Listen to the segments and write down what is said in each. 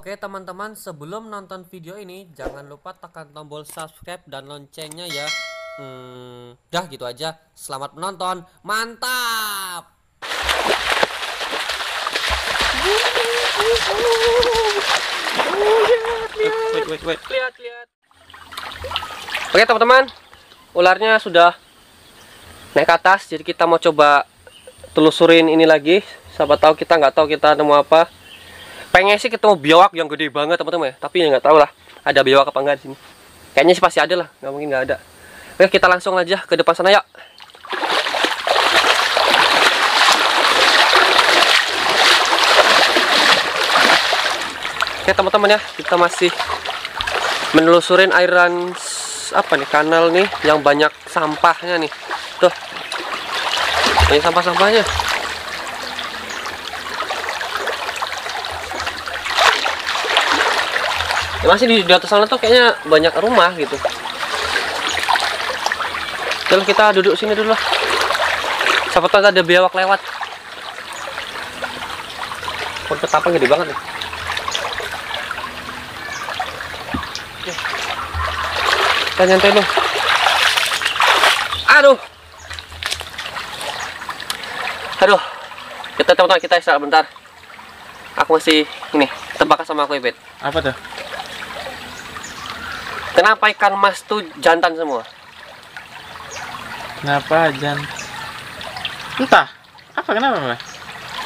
Oke teman-teman, sebelum nonton video ini jangan lupa tekan tombol subscribe dan loncengnya ya. Dah gitu aja. Selamat menonton. Mantap. Lihat. Oke teman-teman, ularnya sudah naik ke atas. Jadi kita mau coba telusurin ini lagi. Siapa tahu kita nggak tahu kita nemu apa. Pengen sih ketemu biawak yang gede banget teman-teman ya, tapi nggak tahu lah ada biawak apa enggak di sini. Kayaknya sih pasti ada lah, nggak mungkin nggak ada. Oke, kita langsung aja ke depan sana yuk. Oke teman-teman ya, kita masih menelusurin airan apa nih, kanal nih yang banyak sampahnya nih. Tuh, banyak sampah-sampahnya. Ya, masih di atas sana tuh kayaknya banyak rumah gitu. Lalu kita duduk sini dulu lah. Siapa tahu ada biawak lewat. Pohon ketapang gede banget nih. Oke. Kita nyantai dulu. Aduh. Kita teman-teman kita istirahat bentar. Aku masih ini terbakar sama aku ibet. Apa tuh? Kenapa ikan mas tuh jantan semua? Kenapa jantan? Entah. Apa kenapa mas?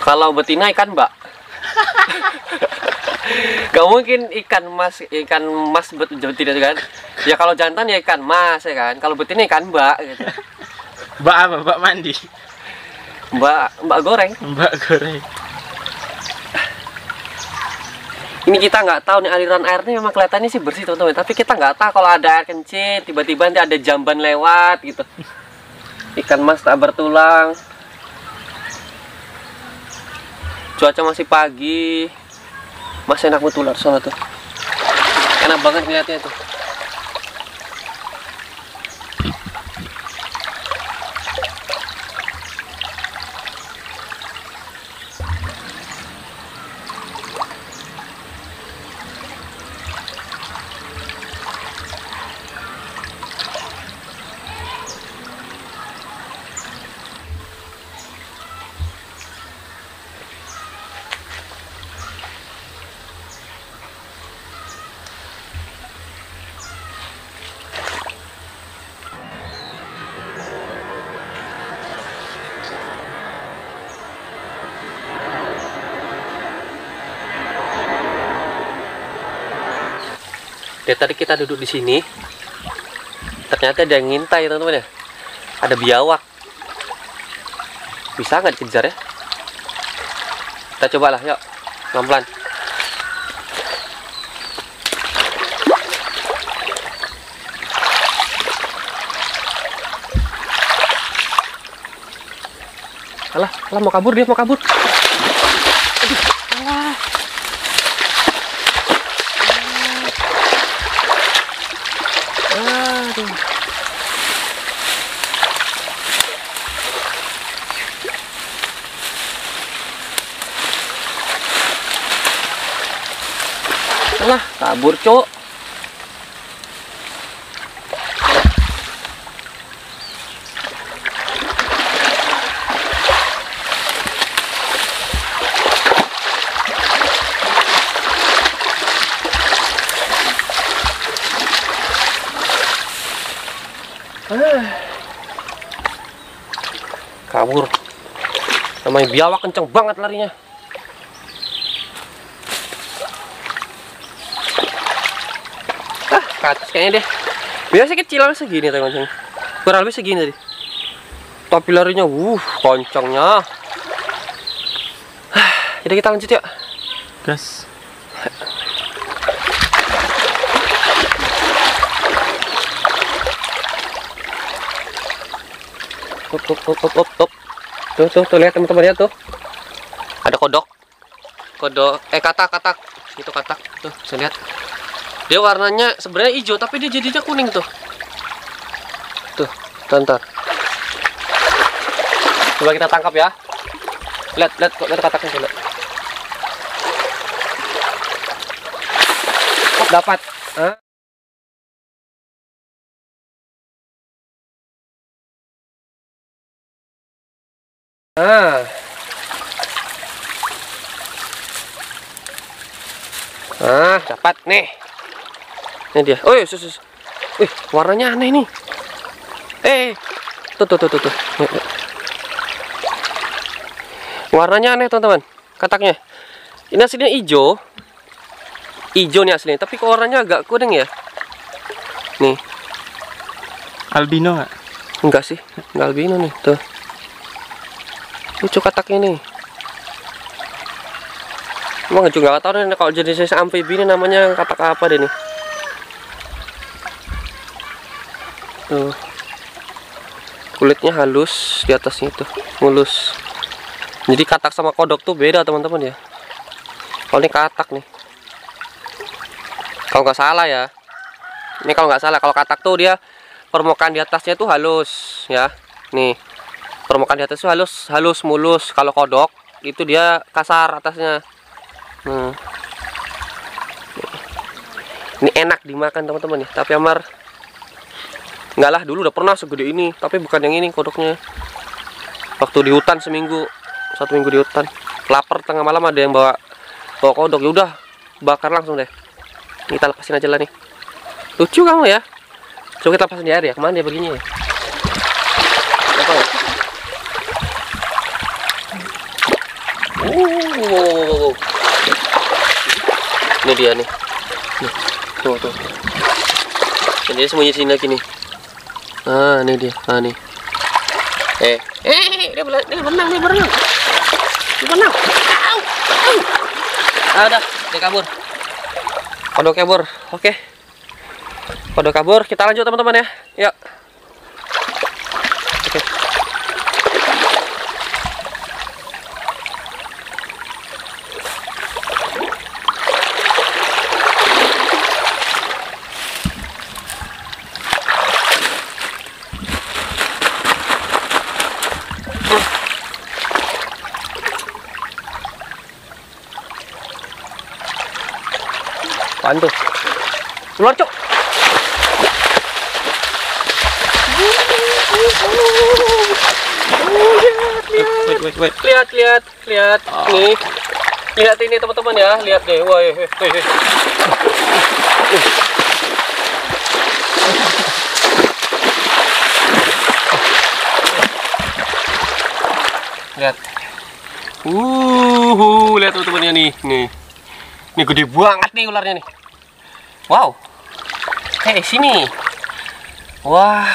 Kalau betina ikan mbak. Gak mungkin ikan mas betina kan? Ya kalau jantan ya ikan mas ya kan. Kalau betina ikan mbak. Gitu. Mbak apa? Mbak mandi. Mbak goreng. Mbak goreng. Ini kita nggak tahu nih, aliran airnya memang kelihatannya sih bersih teman-teman, tapi kita nggak tahu kalau ada air kencing, tiba-tiba nanti ada jamban lewat gitu. Ikan mas tak bertulang. Cuaca masih pagi. Masih enak betul ular soalnya tuh. Enak banget ngeliatnya tuh. Dari tadi kita duduk di sini, ternyata ada yang ngintai teman-teman ya. Ada biawak. Bisa nggak dikejar ya? Kita cobalah, yuk, pelan-pelan. Alah, mau kabur. Aduh, alah. Lah, kabur cok. Kabur. Namanya biawak kenceng banget larinya. Ke atas kayaknya deh. Biasa kecilan segini teman-teman. Kurang lebih segini tadi. Tapi larinya koncongnya. Jadi kita lanjut yuk. Gas. Top. Tuh lihat teman-teman ya tuh. Ada kodok. Katak. Itu katak. Tuh, bisa lihat. Dia warnanya sebenarnya hijau tapi dia jadinya kuning tuh. Tuh, bentar. Coba kita tangkap ya. Lihat kataknya. dapat. Dapat nih. Ini dia. Oh, sus. Wih, warnanya aneh nih. Tuh. Warnanya aneh, teman-teman. Kataknya. Ini aslinya hijau. Hijau nih aslinya, tapi kok warnanya agak kuning ya? Nih. Albino nggak? Enggak sih, nggak albino nih. Tuh. Lucu kataknya nih. Emang juga nggak tahu nih kalau jenis amfibi ini namanya katak apa deh nih. Tuh. Kulitnya halus, di atasnya tuh mulus. Jadi katak sama kodok tuh beda, teman-teman ya. Kalau ini katak nih. Kalau nggak salah ya, ini kalau nggak salah, kalau katak tuh dia permukaan di atasnya tuh halus ya, nih permukaan di atas tuh halus mulus. Kalau kodok itu dia kasar atasnya. Ini enak dimakan teman-teman ya, tapi amar nggak lah, dulu udah pernah segede ini, tapi bukan yang ini kodoknya. Waktu di hutan satu minggu di hutan, lapar tengah malam ada yang bawa kodok, ya udah bakar langsung deh. Kita lepasin aja lah nih. Lucu kamu ya. Coba kita lepasin di air ya. Kemana dia begini ya? Ini dia nih. Tuh. Dan dia sembunyi sini lagi nih. Ah, ini dia. Ah, nih. Dia berenang. Dia berenang. Udah, dia kabur. Kodok kabur, oke. Kodok kabur, kita lanjut teman-teman ya. Yuk. Oke. Apaan tuh? Keluar, cok. Lihat. Nih. Lihat ini teman-teman ya, lihat deh. Wah, lihat. Lihat teman-temannya nih. Ini gede banget nih ularnya nih. Wow. Sini. Wah.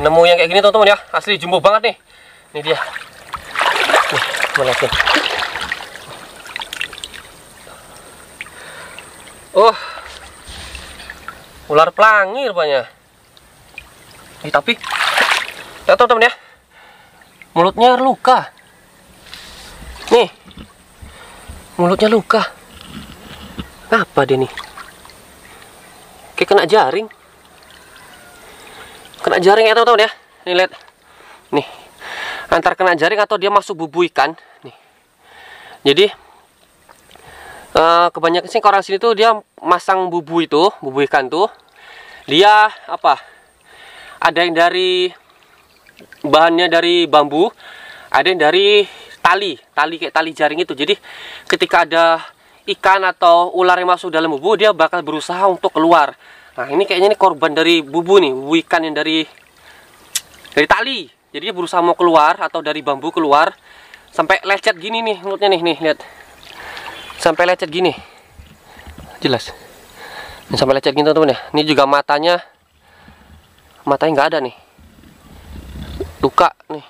Nemu yang kayak gini teman-teman ya. Asli jumbo banget nih. Ini dia. Nih. Oh. Ular pelangi rupanya. Tapi lihat teman-teman ya. Mulutnya luka. Nih. Mulutnya luka. Apa dia nih? Kayak kena jaring. Kena jaring ya teman-teman ya. Nih lihat. Nih. Antar kena jaring atau dia masuk bubu ikan. Nih. Jadi kebanyakan sih orang sini tuh dia masang bubu itu, bubu ikan tuh. Dia apa? Ada yang dari bahannya dari bambu, ada yang dari tali kayak tali jaring itu. Jadi ketika ada ikan atau ular yang masuk dalam bubu, dia bakal berusaha untuk keluar. Nah ini kayaknya ini korban dari bubu nih, bubu ikan yang dari tali. Jadi dia berusaha mau keluar atau dari bambu keluar, sampai lecet gini nih mulutnya nih lihat, sampai lecet gini, jelas. Ini sampai lecet gini teman-teman ya. Ini juga matanya nggak ada nih, luka nih.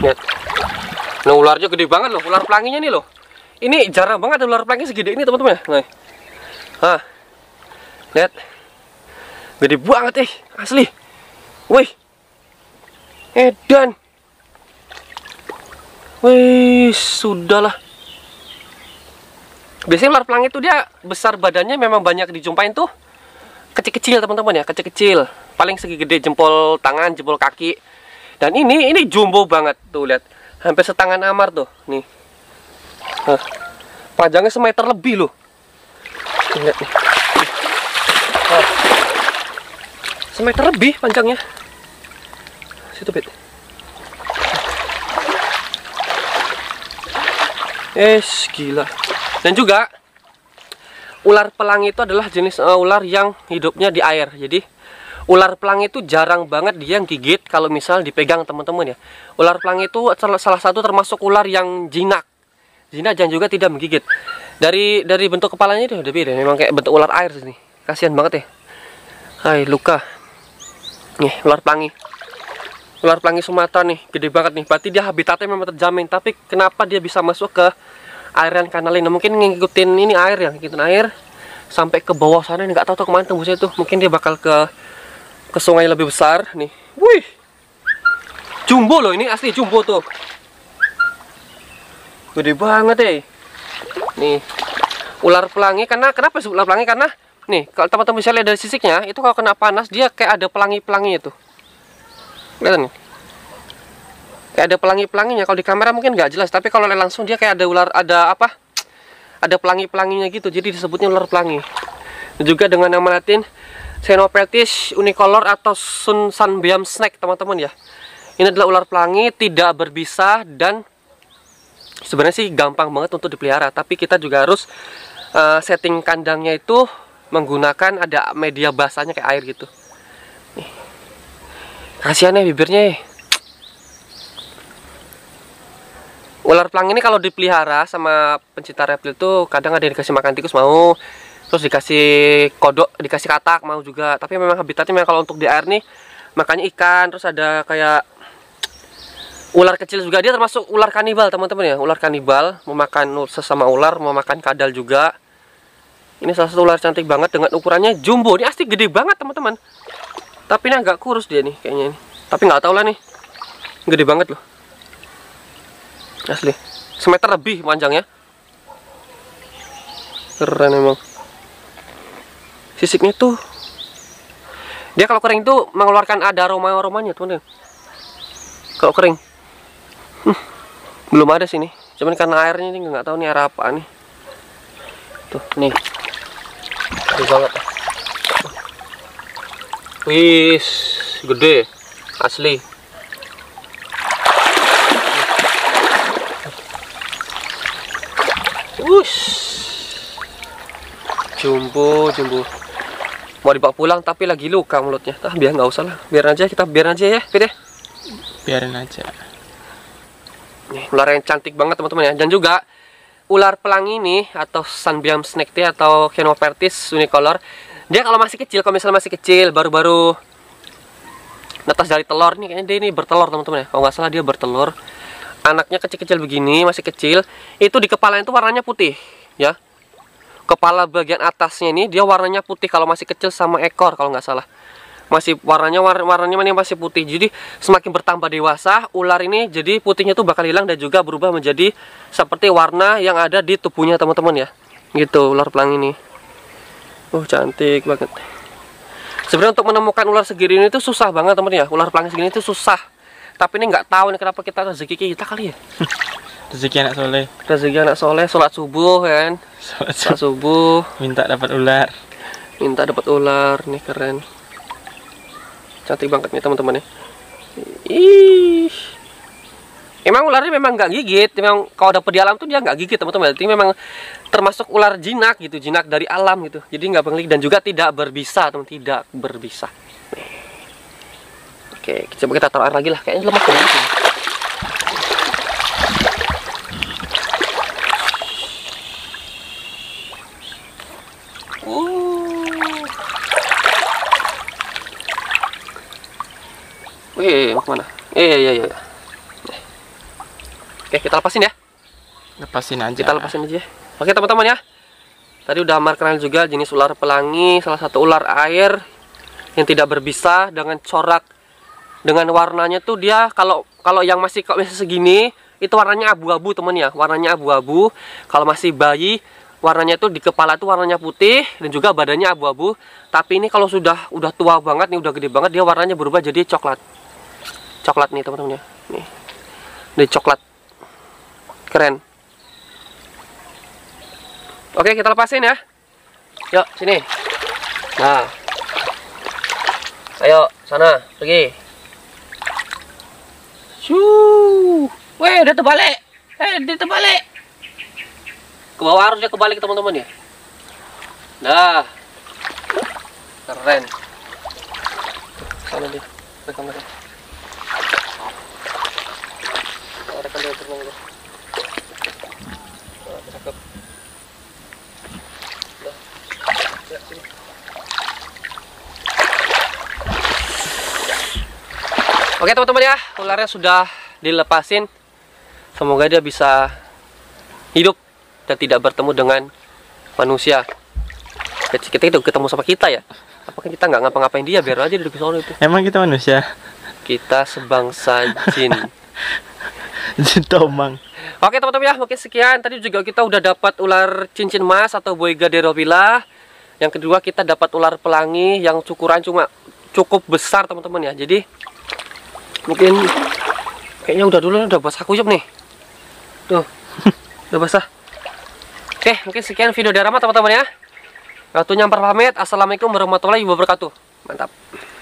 Lihat. Nah ularnya gede banget loh, ular pelanginya nih loh. Ini jarang banget ular pelangi segede ini teman-teman ya. Nah. Lihat. Gede banget asli. Wih. Edan. Wih, sudahlah. Biasanya ular pelangi itu dia besar badannya memang banyak dijumpain tuh kecil-kecil teman-teman ya, kecil-kecil. Paling segede jempol tangan, jempol kaki. Dan ini jumbo banget tuh, lihat. Hampir setangan amar tuh, nih. Panjangnya semeter lebih loh. Lihat nih. Oh. Semeter lebih panjangnya. Situ, Pit. Gila. Dan juga ular pelangi itu adalah jenis ular yang hidupnya di air. Jadi ular pelangi itu jarang banget dia yang gigit kalau misal dipegang teman-teman ya. Ular pelangi itu salah satu termasuk ular yang jinak. Jinak dan juga tidak menggigit. Dari bentuk kepalanya itu udah beda, memang kayak bentuk ular air sini. Kasihan banget ya. Hai, luka. Nih, ular pelangi. Ular pelangi Sumatera nih, gede banget nih. Berarti dia habitatnya memang terjamin, tapi kenapa dia bisa masuk ke airan kanalina? Mungkin ngikutin ini air ya, ngikutin air sampai ke bawah sana nih, nggak tahu tuh kemana tembusnya tuh. Mungkin dia bakal ke sungai lebih besar nih. Wih, jumbo loh, ini asli jumbo tuh, gede banget ya. Nih ular pelangi, karena kenapa sih ular pelangi? Karena nih kalau teman-teman bisa lihat dari sisiknya itu, kalau kena panas dia kayak ada pelangi-pelanginya tuh. Kelihatan nih, kayak ada pelangi-pelanginya. Kalau di kamera mungkin nggak jelas, tapi kalau langsung dia kayak ada ular, ada pelangi-pelanginya gitu. Jadi disebutnya ular pelangi. Dan juga dengan nama latin Xenopeltis unicolor atau sunbeam snake, teman-teman ya. Ini adalah ular pelangi, tidak berbisa, dan sebenarnya sih gampang banget untuk dipelihara. Tapi kita juga harus setting kandangnya itu menggunakan ada media basahnya kayak air gitu. Nih. Kasihan ya bibirnya ya. Ular pelangi ini kalau dipelihara sama pencinta reptil itu kadang ada yang dikasih makan tikus mau, terus dikasih kodok, dikasih katak mau juga. Tapi memang habitatnya memang kalau untuk di air nih, makanya ikan. Terus ada kayak ular kecil juga, dia termasuk ular kanibal teman-teman ya. Ular kanibal, memakan sesama ular, memakan kadal juga. Ini salah satu ular cantik banget dengan ukurannya jumbo. Ini asli gede banget teman-teman. Tapi ini agak kurus dia nih kayaknya ini. Tapi nggak tahu lah nih, gede banget loh. Asli, semeter lebih panjangnya. Keren emang. Sisiknya tuh dia kalau kering tuh mengeluarkan ada aroma-aromanya teman-teman. Kalau kering. Belum ada sini. Cuman karena airnya ini nggak tahu nih air apa nih. Tuh, nih. Gede banget. Wih, gede. Asli. Wush. Jumbo. Mau dibawa pulang tapi lagi luka mulutnya. Tah, biar nggak usah lah, biarin aja ya, Pit ya. Biarin aja. Nih, ular yang cantik banget teman-teman ya. Dan juga ular pelangi ini atau sunbeam snake tea atau Xenopeltis unicolor, dia kalau masih kecil, kalau misalnya masih kecil baru-baru netas dari telur nih, kayaknya dia ini bertelur teman-teman ya. Kalau nggak salah dia bertelur. Anaknya kecil-kecil begini, masih kecil. Itu di kepalanya itu warnanya putih ya. Kepala bagian atasnya ini dia warnanya putih kalau masih kecil, sama ekor kalau nggak salah masih warnanya masih putih. Jadi semakin bertambah dewasa ular ini, jadi putihnya tuh bakal hilang dan juga berubah menjadi seperti warna yang ada di tubuhnya teman-teman ya. Gitu ular pelangi ini. Cantik banget. Sebenarnya untuk menemukan ular segini ini tuh susah banget teman-teman ya. Ular pelangi segini itu susah. Tapi ini nggak tahu nih kenapa kita rezeki kita kali ya. Rezeki anak soleh, sholat subuh kan, sholat subuh, minta dapat ular, nih keren, cantik banget nih teman-teman ya. Ih, emang ularnya memang nggak gigit, memang kalau dapet di alam tuh dia nggak gigit teman-teman. Jadi memang termasuk ular jinak gitu, jinak dari alam gitu. Jadi nggak menggigit dan juga tidak berbisa teman, tidak berbisa. Oke, coba kita taruh air lagi lah, kayaknya lemas banget. Ya. Wih, mau kemana? Iya. Oke, kita lepasin ya. Lepasin aja. Oke teman-teman ya, tadi udah Amar kenal juga jenis ular pelangi, salah satu ular air yang tidak berbisa, dengan corak, dengan warnanya tuh dia kalau yang masih segini itu warnanya abu-abu teman ya, warnanya abu-abu. Kalau masih bayi warnanya tuh di kepala tuh warnanya putih dan juga badannya abu-abu. Tapi ini kalau udah tua banget nih, udah gede banget, dia warnanya berubah jadi coklat nih teman-teman ya. Nih, ini coklat, keren. Oke, kita lepasin ya. Yuk, sini. Nah. Ayo, sana, pergi. Shoo. Weh, udah terbalik. Dia terbalik. Ke bawah harusnya kebalik, teman-teman ya. Nah. Keren. Sana dia. Rekam dia. Rekam dia terbang dia. Cakep. Ya, sini. Oke teman-teman ya, ularnya sudah dilepasin. Semoga dia bisa hidup dan tidak bertemu dengan manusia. Jadi kita itu ketemu sama kita ya. Apakah kita nggak ngapa-ngapain dia, biar aja duduk di sana itu. Emang kita manusia? Kita sebangsa jin. Jin tomang. Oke teman-teman ya, mungkin sekian. Tadi juga kita udah dapat ular cincin mas atau boiga drapila. Yang kedua kita dapat ular pelangi yang ukuran cuma cukup besar teman-teman ya. Jadi mungkin kayaknya udah dulu udah basah kuyup nih. Tuh, udah basah. Oke, mungkin sekian video dari Rama teman-teman ya. Waktunya nyampar pamit. Assalamualaikum warahmatullahi wabarakatuh. Mantap.